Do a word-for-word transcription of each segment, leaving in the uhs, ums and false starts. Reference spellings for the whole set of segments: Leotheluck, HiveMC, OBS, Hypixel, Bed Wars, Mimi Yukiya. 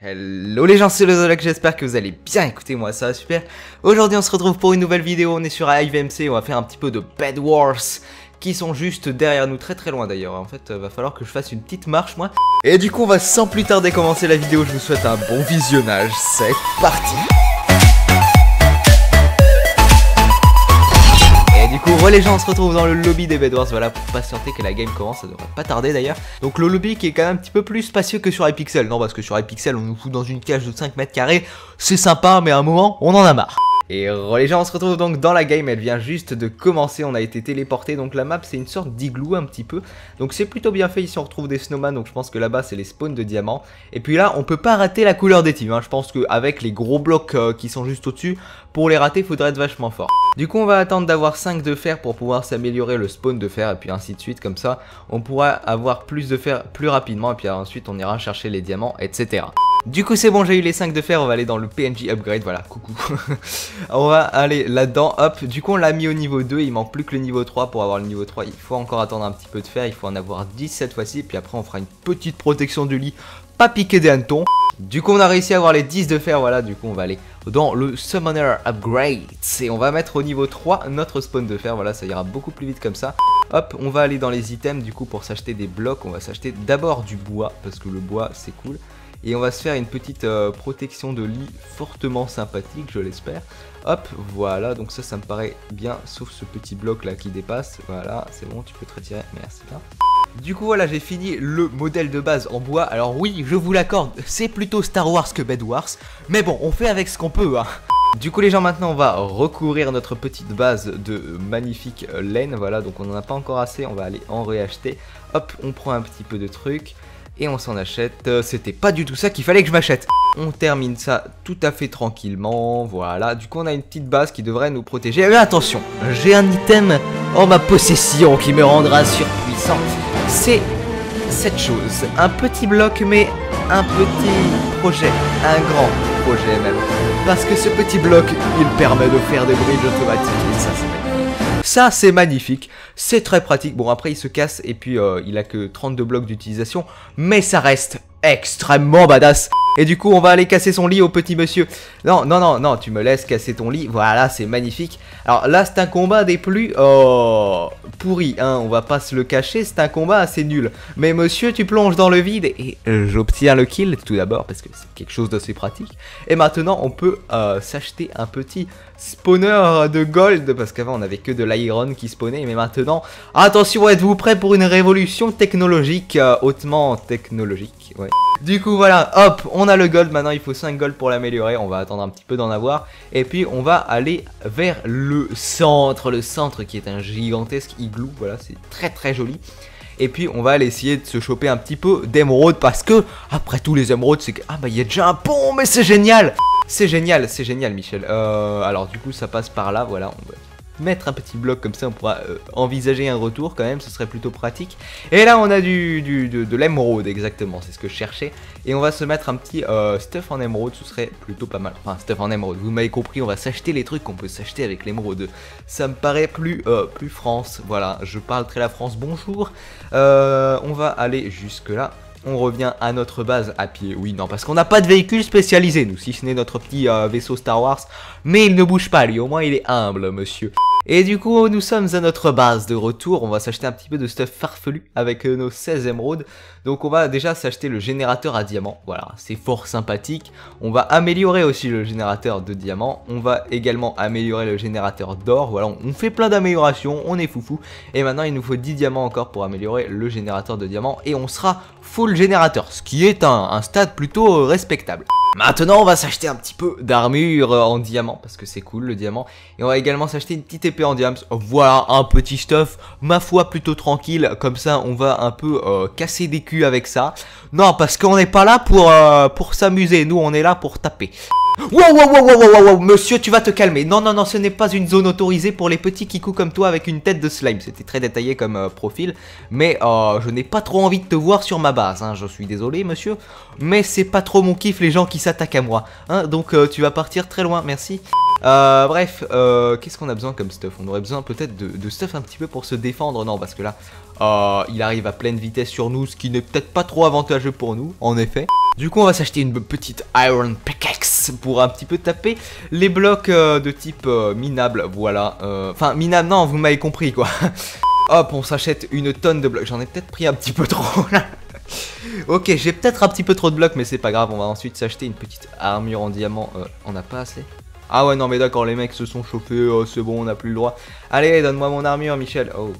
Hello les gens, c'est Leotheluck, j'espère que vous allez bien, écoutez-moi ça, super. Aujourd'hui on se retrouve pour une nouvelle vidéo, on est sur HiveMC, on va faire un petit peu de Bed Wars, qui sont juste derrière nous, très très loin d'ailleurs, en fait va falloir que je fasse une petite marche moi. Et du coup on va sans plus tarder commencer la vidéo, je vous souhaite un bon visionnage, c'est parti. Du coup, les gens, on se retrouve dans le lobby des Bed Wars, voilà, pour patienter que la game commence, ça devrait pas tarder d'ailleurs. Donc le lobby qui est quand même un petit peu plus spacieux que sur Hypixel, non parce que sur Hypixel on nous fout dans une cage de cinq mètres carrés, c'est sympa mais à un moment on en a marre. Et les gens, on se retrouve donc dans la game, elle vient juste de commencer, on a été téléporté, donc la map c'est une sorte d'igloo un petit peu. Donc c'est plutôt bien fait, ici on retrouve des snowman, donc je pense que là-bas c'est les spawns de diamants. Et puis là on peut pas rater la couleur des teams, hein. Je pense qu'avec les gros blocs euh, qui sont juste au-dessus, pour les rater faudrait être vachement fort. Du coup on va attendre d'avoir cinq de fer pour pouvoir s'améliorer le spawn de fer et puis ainsi de suite, comme ça on pourra avoir plus de fer plus rapidement et puis ensuite on ira chercher les diamants, et cetera. Du coup c'est bon, j'ai eu les cinq de fer, on va aller dans le P N J upgrade, voilà, coucou. On va aller là-dedans, hop, du coup on l'a mis au niveau deux, il manque plus que le niveau trois, pour avoir le niveau trois il faut encore attendre un petit peu de fer, il faut en avoir dix cette fois-ci, puis après on fera une petite protection du lit, pas piquer des hannetons. Du coup on a réussi à avoir les dix de fer, voilà, du coup on va aller dans le Summoner Upgrade, et on va mettre au niveau trois notre spawn de fer, voilà, ça ira beaucoup plus vite comme ça. Hop, on va aller dans les items, du coup pour s'acheter des blocs, on va s'acheter d'abord du bois, parce que le bois c'est cool. Et on va se faire une petite euh, protection de lit fortement sympathique, je l'espère. Hop, voilà, donc ça, ça me paraît bien, sauf ce petit bloc là qui dépasse. Voilà, c'est bon, tu peux te retirer, merci bien. Du coup, voilà, j'ai fini le modèle de base en bois. Alors oui, je vous l'accorde, c'est plutôt Star Wars que Bed Wars. Mais bon, on fait avec ce qu'on peut, hein. Du coup les gens, maintenant on va recouvrir notre petite base de magnifique laine. Voilà, donc on n'en a pas encore assez, on va aller en réacheter. Hop, on prend un petit peu de trucs. Et on s'en achète, euh, c'était pas du tout ça qu'il fallait que je m'achète. On termine ça tout à fait tranquillement, voilà. Du coup on a une petite base qui devrait nous protéger. Mais attention, j'ai un item en ma possession qui me rendra surpuissante. C'est cette chose, un petit bloc mais un petit projet, un grand projet même. Parce que ce petit bloc, il permet de faire des bridges automatiques et ça c'est Ça c'est magnifique, c'est très pratique. Bon après il se casse et puis euh, il a que trente-deux blocs d'utilisation, mais ça reste extrêmement badass. Et du coup on va aller casser son lit au petit monsieur. Non non non non, tu me laisses casser ton lit, voilà, c'est magnifique. Alors là c'est un combat des plus oh, pourris, hein, on va pas se le cacher, c'est un combat assez nul. Mais monsieur, tu plonges dans le vide et j'obtiens le kill tout d'abord parce que c'est quelque chose d'assez pratique. Et maintenant on peut euh, s'acheter un petit spawner de gold, parce qu'avant on avait que de l'iron qui spawnait, mais maintenant attention, êtes-vous prêts pour une révolution technologique, euh, hautement technologique, ouais. Du coup voilà, hop, on a le gold, maintenant il faut cinq gold pour l'améliorer, on va attendre un petit peu d'en avoir. Et puis on va aller vers le centre, le centre qui est un gigantesque igloo, voilà, c'est très très joli. Et puis on va aller essayer de se choper un petit peu d'émeraudes, parce que après tout les émeraudes c'est que, ah bah il y a déjà un pont, mais c'est génial. C'est génial, c'est génial Michel. Euh, alors du coup ça passe par là, voilà, on va mettre un petit bloc comme ça, on pourra euh, envisager un retour quand même, ce serait plutôt pratique. Et là on a du, du, de, de l'émeraude, exactement, c'est ce que je cherchais. Et on va se mettre un petit euh, stuff en émeraude, ce serait plutôt pas mal. Enfin stuff en émeraude, vous m'avez compris, on va s'acheter les trucs qu'on peut s'acheter avec l'émeraude. Ça me paraît plus, euh, plus France, voilà, je parle très la France, bonjour. Euh, on va aller jusque là. On revient à notre base à pied, oui, non, parce qu'on n'a pas de véhicule spécialisé, nous, si ce n'est notre petit euh, vaisseau Star Wars, mais il ne bouge pas, lui, au moins il est humble, monsieur. Et du coup, nous sommes à notre base de retour, on va s'acheter un petit peu de stuff farfelu avec euh, nos seize émeraudes, donc on va déjà s'acheter le générateur à diamants, voilà, c'est fort sympathique, on va améliorer aussi le générateur de diamants, on va également améliorer le générateur d'or, voilà, on fait plein d'améliorations, on est foufou, et maintenant il nous faut dix diamants encore pour améliorer le générateur de diamants, et on sera full le générateur, ce qui est un, un stade plutôt respectable. Maintenant on va s'acheter un petit peu d'armure en diamant, parce que c'est cool le diamant, et on va également s'acheter une petite épée en diamant. Voilà un petit stuff, ma foi plutôt tranquille, comme ça on va un peu euh, casser des culs avec ça. Non, parce qu'on n'est pas là pour, euh, pour s'amuser, nous on est là pour taper. Wow, wow, wow, wow, wow, wow, monsieur, tu vas te calmer. Non, non, non, ce n'est pas une zone autorisée pour les petits kikous comme toi avec une tête de slime. C'était très détaillé comme euh, profil, mais euh, je n'ai pas trop envie de te voir sur ma base, hein. Je suis désolé, monsieur, mais c'est pas trop mon kiff les gens qui s'attaquent à moi, hein. Donc euh, tu vas partir très loin, merci. Euh, bref, euh, qu'est-ce qu'on a besoin comme stuff? On aurait besoin peut-être de, de stuff un petit peu pour se défendre. Non, parce que là, euh, il arrive à pleine vitesse sur nous, ce qui n'est peut-être pas trop avantageux pour nous, en effet. Du coup, on va s'acheter une petite Iron Pickaxe pour un petit peu taper les blocs euh, de type euh, minable, voilà. Enfin, euh, minable, non, vous m'avez compris, quoi. Hop, on s'achète une tonne de blocs. J'en ai peut-être pris un petit peu trop, là. Ok, j'ai peut-être un petit peu trop de blocs, mais c'est pas grave. On va ensuite s'acheter une petite armure en diamant. Euh, on n'a pas assez. Ah ouais, non mais d'accord, les mecs se sont chauffés, oh, c'est bon, on n'a plus le droit. Allez, donne-moi mon armure, Michel. Oh,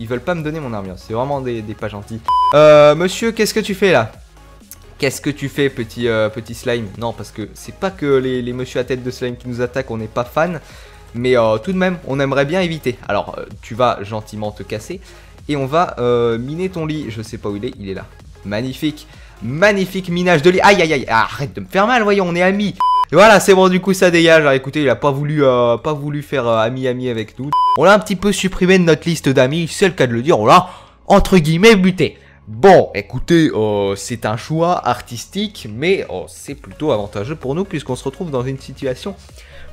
ils veulent pas me donner mon armure, c'est vraiment des, des pas gentils. Euh, monsieur, qu'est-ce que tu fais là? Qu'est-ce que tu fais, petit, euh, petit slime? Non, parce que c'est pas que les, les monsieur à tête de slime qui nous attaquent, on n'est pas fan. Mais euh, tout de même, on aimerait bien éviter. Alors, euh, tu vas gentiment te casser. Et on va euh, miner ton lit. Je sais pas où il est, il est là. Magnifique, magnifique minage de lit. Aïe, aïe, aïe, arrête de me faire mal, voyons, on est amis. Et voilà, c'est bon, du coup ça dégage. Alors écoutez, il a pas voulu, euh, pas voulu faire euh, ami-ami avec nous. On l'a un petit peu supprimé de notre liste d'amis, c'est le cas de le dire, on l'a, entre guillemets, buté. Bon, écoutez, euh, c'est un choix artistique, mais oh, c'est plutôt avantageux pour nous puisqu'on se retrouve dans une situation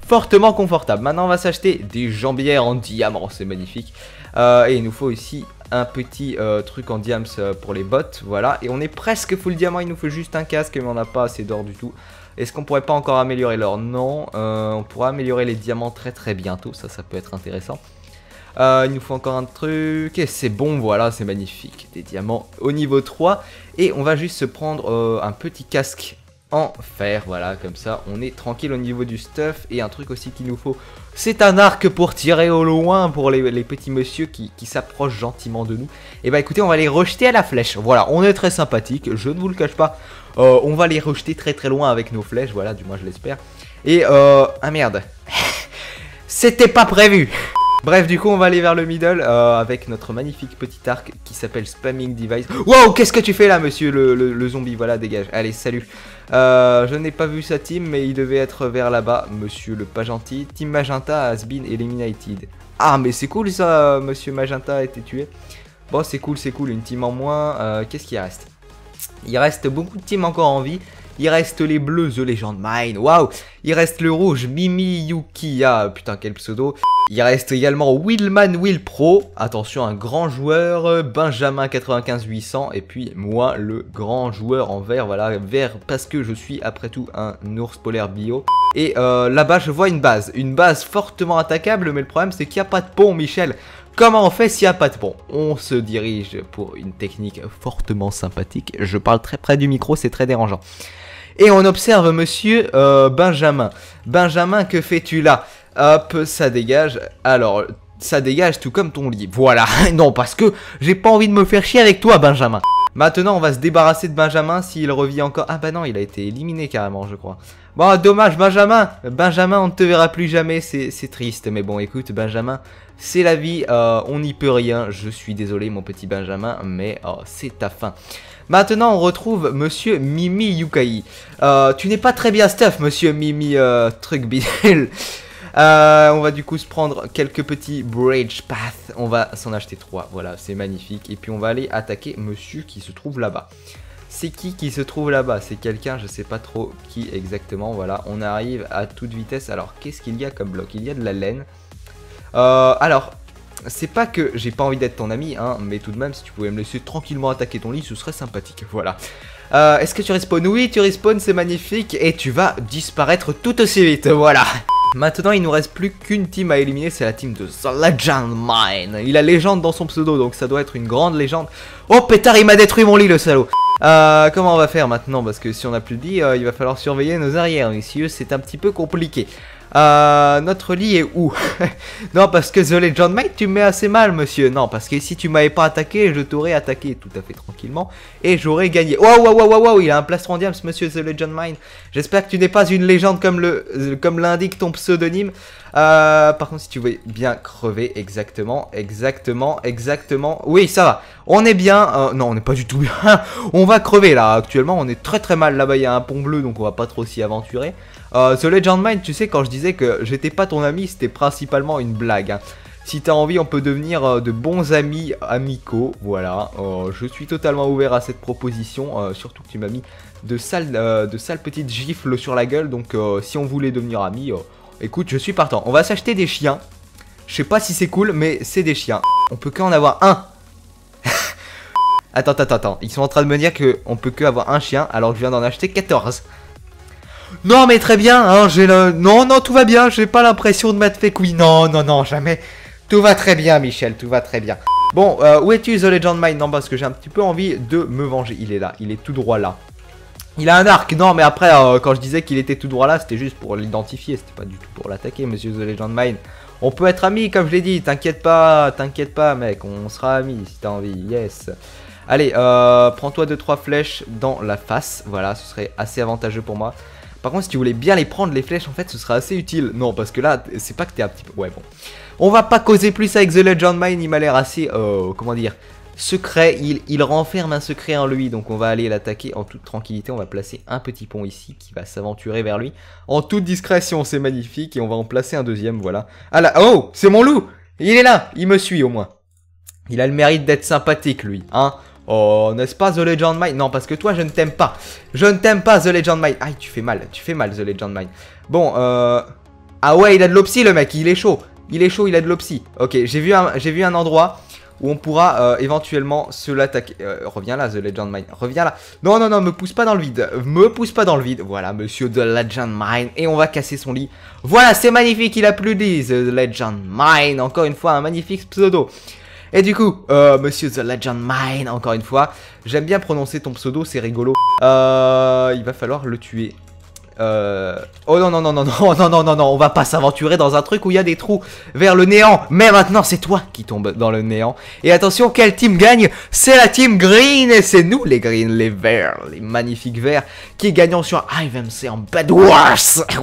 fortement confortable. Maintenant, on va s'acheter des jambières en diamant, c'est magnifique. Euh, et il nous faut aussi un petit euh, truc en diams pour les bottes, voilà. Et on est presque full diamant, il nous faut juste un casque, mais on n'a pas assez d'or du tout. Est-ce qu'on pourrait pas encore améliorer l'or? Non, euh, on pourra améliorer les diamants très très bientôt, ça, ça peut être intéressant. Euh, il nous faut encore un truc, et c'est bon, voilà, c'est magnifique. Des diamants au niveau trois, et on va juste se prendre euh, un petit casque en fer, voilà, comme ça, on est tranquille au niveau du stuff. Et un truc aussi qu'il nous faut, c'est un arc pour tirer au loin pour les, les petits messieurs qui, qui s'approchent gentiment de nous. Et bah écoutez, on va les rejeter à la flèche, voilà, on est très sympathique, je ne vous le cache pas. Euh, on va les rejeter très très loin avec nos flèches, voilà, du moins je l'espère. Et euh... ah merde, c'était pas prévu. Bref, du coup, on va aller vers le middle euh, avec notre magnifique petit arc qui s'appelle Spamming Device. Wow, qu'est-ce que tu fais là, monsieur le, le, le zombie? Voilà, dégage. Allez, salut. Euh, je n'ai pas vu sa team, mais il devait être vers là-bas, monsieur le pas gentil. Team Magenta has been eliminated. Ah, mais c'est cool ça, monsieur Magenta a été tué. Bon, c'est cool, c'est cool, une team en moins. Euh, qu'est-ce qu'il reste? Il reste beaucoup de teams encore en vie. Il reste les bleus, The Legend Mine, waouh. Il reste le rouge, Mimi Yukiya, putain quel pseudo. Il reste également Willman Will Pro, attention un grand joueur, Benjamin quatre-vingt-quinze huit cents, et puis moi le grand joueur en vert, voilà, vert parce que je suis après tout un ours polaire bio. Et euh, là-bas je vois une base, une base fortement attaquable, mais le problème c'est qu'il n'y a pas de pont, Michel. Comment on fait s'il n'y a pas de pont? On se dirige pour une technique fortement sympathique, je parle très près du micro, c'est très dérangeant. Et on observe monsieur euh, Benjamin. Benjamin, que fais-tu là? Hop, ça dégage. Alors, ça dégage tout comme ton lit. Voilà. Non, parce que j'ai pas envie de me faire chier avec toi, Benjamin. Maintenant, on va se débarrasser de Benjamin s'il revient encore. Ah bah non, il a été éliminé carrément, je crois. Bon, dommage, Benjamin. Benjamin, on ne te verra plus jamais. C'est triste. Mais bon, écoute, Benjamin, c'est la vie. Euh, on n'y peut rien. Je suis désolé, mon petit Benjamin, mais oh, c'est ta fin. Maintenant, on retrouve monsieur Mimi Yukai. Euh, tu n'es pas très bien stuff, monsieur Mimi euh, Truc Bidel. Euh, on va du coup se prendre quelques petits Bridge Path. On va s'en acheter trois. Voilà, c'est magnifique. Et puis, on va aller attaquer monsieur qui se trouve là-bas. C'est qui qui se trouve là-bas? C'est quelqu'un, je sais pas trop qui exactement. Voilà, on arrive à toute vitesse. Alors, qu'est-ce qu'il y a comme bloc? Il y a de la laine. Euh, alors... C'est pas que j'ai pas envie d'être ton ami, hein, mais tout de même, si tu pouvais me laisser tranquillement attaquer ton lit, ce serait sympathique, voilà. Euh, est-ce que tu respawns? Oui, tu respawns, c'est magnifique, et tu vas disparaître tout aussi vite, voilà. Maintenant, il nous reste plus qu'une team à éliminer, c'est la team de The Legend Mine. Il a légende dans son pseudo, donc ça doit être une grande légende. Oh pétard, il m'a détruit mon lit, le salaud. Euh, comment on va faire maintenant? Parce que si on n'a plus de lit, euh, il va falloir surveiller nos arrières, messieurs, c'est un petit peu compliqué. Euh, notre lit est où? Non, parce que The Legend Mine, tu me mets assez mal, monsieur. Non, parce que si tu m'avais pas attaqué, je t'aurais attaqué tout à fait tranquillement et j'aurais gagné. Waouh, waouh, waouh, waouh, il a un plastron diams, monsieur The Legend Mine. J'espère que tu n'es pas une légende comme le, comme l'indique ton pseudonyme. Euh, par contre, si tu veux bien crever, exactement, exactement, exactement. Oui, ça va. On est bien. Euh, non, on n'est pas du tout bien. On va crever là. Actuellement, on est très très mal. Là-bas, il y a un pont bleu, donc on va pas trop s'y aventurer. Euh, The Legend Mine, tu sais, quand je disais que j'étais pas ton ami, c'était principalement une blague, hein. Si t'as envie, on peut devenir euh, de bons amis amicaux, voilà. Euh, je suis totalement ouvert à cette proposition, euh, surtout que tu m'as mis de sales, euh, de sales petites gifles sur la gueule, donc euh, si on voulait devenir amis, euh, écoute, je suis partant. On va s'acheter des chiens. Je sais pas si c'est cool, mais c'est des chiens. On peut qu'en avoir un. Attends, attends, attends. Ils sont en train de me dire qu'on peut que avoir un chien alors que je viens d'en acheter quatorze. Non, mais très bien. Hein, j'ai le... Non, non, tout va bien. J'ai pas l'impression de m'être fait couille. Non, non, non, jamais. Tout va très bien, Michel. Tout va très bien. Bon, euh, où es-tu, The Legend Mine? Non, parce que j'ai un petit peu envie de me venger. Il est là. Il est tout droit là. Il a un arc, non mais après euh, quand je disais qu'il était tout droit là, c'était juste pour l'identifier, c'était pas du tout pour l'attaquer, monsieur The Legend Mine. On peut être amis comme je l'ai dit, t'inquiète pas, t'inquiète pas mec, on sera amis si t'as envie, yes. Allez, euh, prends-toi deux trois flèches dans la face, voilà, ce serait assez avantageux pour moi. Par contre si tu voulais bien les prendre les flèches en fait ce serait assez utile. Non parce que là c'est pas que t'es un petit peu... Ouais bon. On va pas causer plus avec The Legend Mine, il m'a l'air assez... Euh, comment dire... Secret, il, il renferme un secret en lui, donc on va aller l'attaquer en toute tranquillité. On va placer un petit pont ici qui va s'aventurer vers lui en toute discrétion, c'est magnifique. Et on va en placer un deuxième, voilà. Ah là, oh, c'est mon loup, il est là, il me suit au moins. Il a le mérite d'être sympathique lui, hein. Oh, n'est-ce pas The Legend Mine? Non, parce que toi, je ne t'aime pas. Je ne t'aime pas The Legend Mine. Aïe, tu fais mal, tu fais mal The Legend Mine. Bon, euh... ah ouais, il a de l'opsie le mec, il est chaud. Il est chaud, il a de l'opsie. Ok, j'ai vu un, j'ai vu un endroit... où on pourra euh, éventuellement se l'attaquer. Euh, reviens là, The Legend Mine. Reviens là. Non, non, non, me pousse pas dans le vide. Me pousse pas dans le vide. Voilà, monsieur The Legend Mine. Et on va casser son lit. Voilà, c'est magnifique. Il a plus dit The Legend Mine. Encore une fois, un magnifique pseudo. Et du coup, euh, monsieur The Legend Mine, encore une fois. J'aime bien prononcer ton pseudo, c'est rigolo. Euh, il va falloir le tuer. Euh... Oh non, non, non, non, non, non, non, non, non, on va pas s'aventurer dans un truc où il y a des trous vers le néant. Mais maintenant, c'est toi qui tombe dans le néant. Et attention, quelle team gagne? C'est la team green. Et c'est nous, les greens, les verts, les magnifiques verts, qui gagnons sur HiveMC en Bed Wars.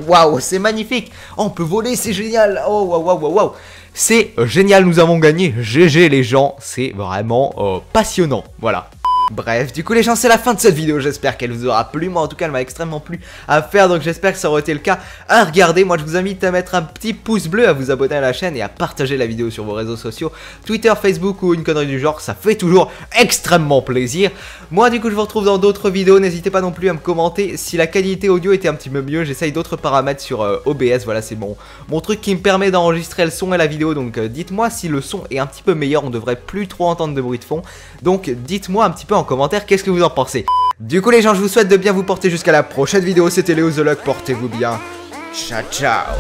Waouh, c'est magnifique. Oh, on peut voler, c'est génial. Oh, waouh, waouh, waouh, waouh. C'est génial, nous avons gagné. G G, les gens, c'est vraiment euh, passionnant. Voilà. Bref, du coup les gens c'est la fin de cette vidéo, j'espère qu'elle vous aura plu, moi en tout cas elle m'a extrêmement plu à faire, donc j'espère que ça aurait été le cas à regarder. Moi je vous invite à mettre un petit pouce bleu, à vous abonner à la chaîne et à partager la vidéo sur vos réseaux sociaux, Twitter, Facebook ou une connerie du genre, ça fait toujours extrêmement plaisir. Moi du coup je vous retrouve dans d'autres vidéos, n'hésitez pas non plus à me commenter si la qualité audio était un petit peu mieux, j'essaye d'autres paramètres sur euh, O B S, voilà c'est mon, mon truc qui me permet d'enregistrer le son et la vidéo, donc euh, dites-moi si le son est un petit peu meilleur, on devrait plus trop entendre de bruit de fond, donc dites-moi un petit peu en commentaire qu'est-ce que vous en pensez. Du coup les gens je vous souhaite de bien vous porter jusqu'à la prochaine vidéo, c'était Leotheluck, portez-vous bien, ciao ciao.